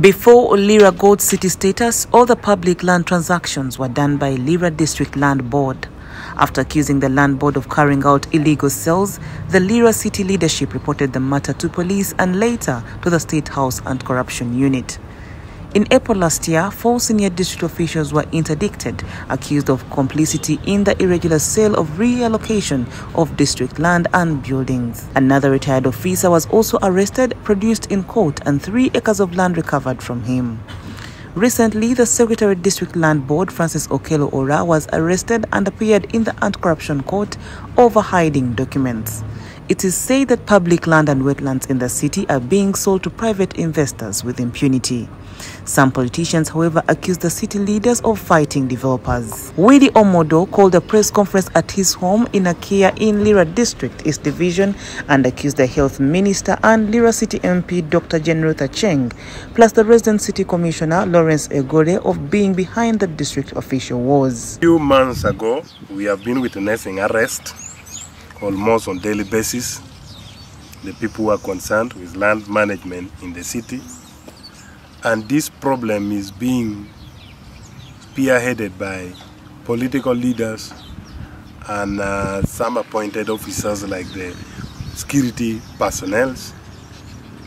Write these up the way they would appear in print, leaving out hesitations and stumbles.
Before Lira Gold City status, all the public land transactions were done by Lira District Land Board. After accusing the Land Board of carrying out illegal sales, the Lira City leadership reported the matter to police and later to the State House Anti-Corruption Unit. In April last year, 4 senior district officials were interdicted, accused of complicity in the irregular sale of reallocation of district land and buildings. Another retired officer was also arrested, produced in court, and 3 acres of land recovered from him. Recently, the Secretary of District Land Board, Francis Okelo Ora, was arrested and appeared in the anti-corruption court over hiding documents. It is said that public land and wetlands in the city are being sold to private investors with impunity. Some politicians, however, accuse the city leaders of fighting developers. Willy Omodo called a press conference at his home in Akia in Lira District East Division and accused the Health Minister and Lira City MP Dr. Rutha Cheng, plus the resident city commissioner Lawrence Egore, of being behind the district official wars. A few months ago, we have been witnessing arrest almost on a daily basis. The people who are concerned with land management in the city, and this problem is being spearheaded by political leaders and some appointed officers like the security personnel,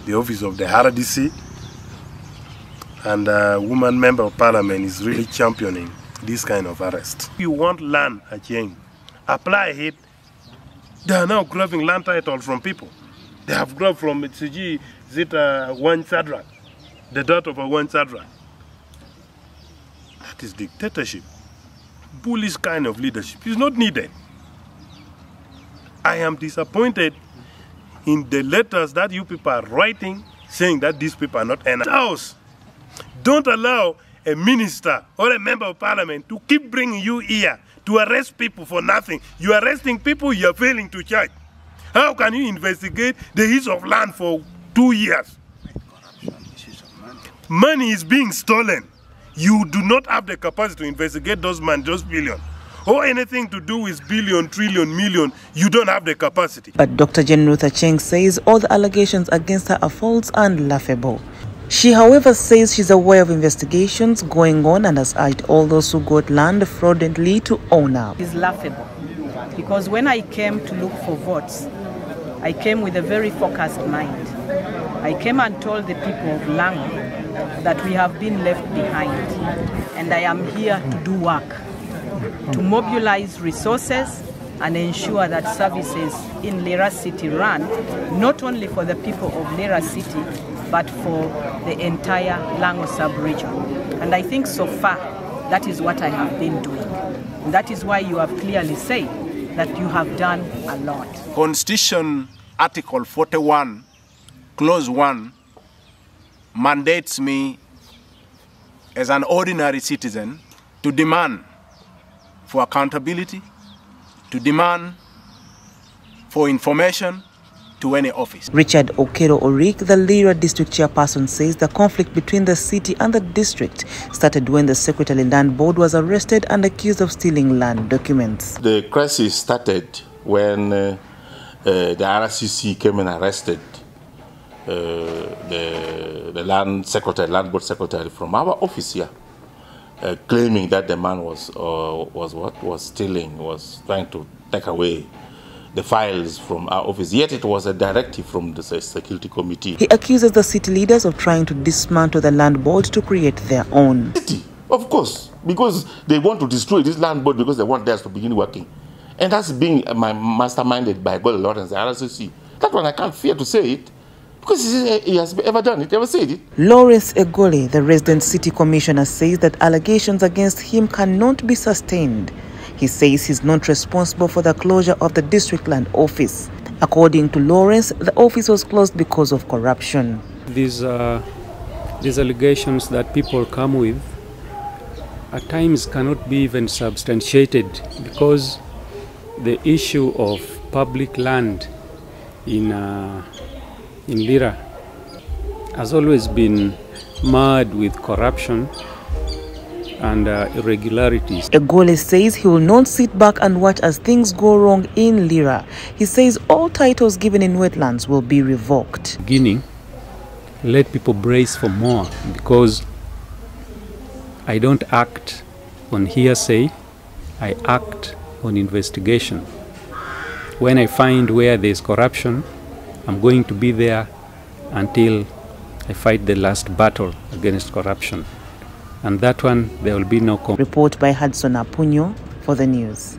the office of the RDC, and a woman member of parliament is really championing this kind of arrest. If you want land, again, apply it. They are now grabbing land title from people. They have grabbed from Tsiji Zita Wan Sadra, the daughter of Wan Sadra. That is dictatorship. Bullish kind of leadership is not needed. I am disappointed in the letters that you people are writing saying that these people are not enough. House, don't allow a minister or a member of parliament to keep bringing you here to arrest people for nothing. You are arresting people, you are failing to charge. How can you investigate the use of land for 2 years? Money is being stolen. You do not have the capacity to investigate those money, those billions, or anything to do with billion, trillion, million. You don't have the capacity. But Dr. Rutha Cheng says all the allegations against her are false and laughable. She, however, says she's aware of investigations going on and has urged all those who got land fraudulently to own up. It's laughable because when I came to look for votes, I came with a very focused mind. I came and told the people of Lango that we have been left behind, and I am here to do work, to mobilize resources and ensure that services in Lira City run, not only for the people of Lira City, but for the entire Lango sub-region. And I think so far, that is what I have been doing. And that is why you have clearly said that you have done a lot. Constitution Article 41, Clause 1, mandates me as an ordinary citizen to demand for accountability, to demand for information, to any office. Richard Okello Orik, the Lira district chairperson, says the conflict between the city and the district started when the Secretary of Land Board was arrested and accused of stealing land documents. The crisis started when the RCC came and arrested the land secretary, Land Board secretary from our office here, claiming that the man was trying to take away the files from our office, yet it was a directive from the security committee. He accuses the city leaders of trying to dismantle the land board to create their own. City, of course, because they want to destroy this land board because they want theirs to begin working. And that's being masterminded by Willy Lawrence, the RCC. That one I can't fear to say it, because he has ever done it, ever said it. Lawrence Egore, the resident city commissioner, says that allegations against him cannot be sustained. He says he's not responsible for the closure of the district land office. According to Lawrence, the office was closed because of corruption. These allegations that people come with at times cannot be even substantiated because the issue of public land in Lira has always been marred with corruption and irregularities. Egore says he will not sit back and watch as things go wrong in Lira. He says all titles given in wetlands will be revoked. Beginning, let people brace for more, because I don't act on hearsay, I act on investigation. When I find where there's corruption, I'm going to be there until I fight the last battle against corruption. And that one, there will be no... Report by Hudson Apunyo for the news.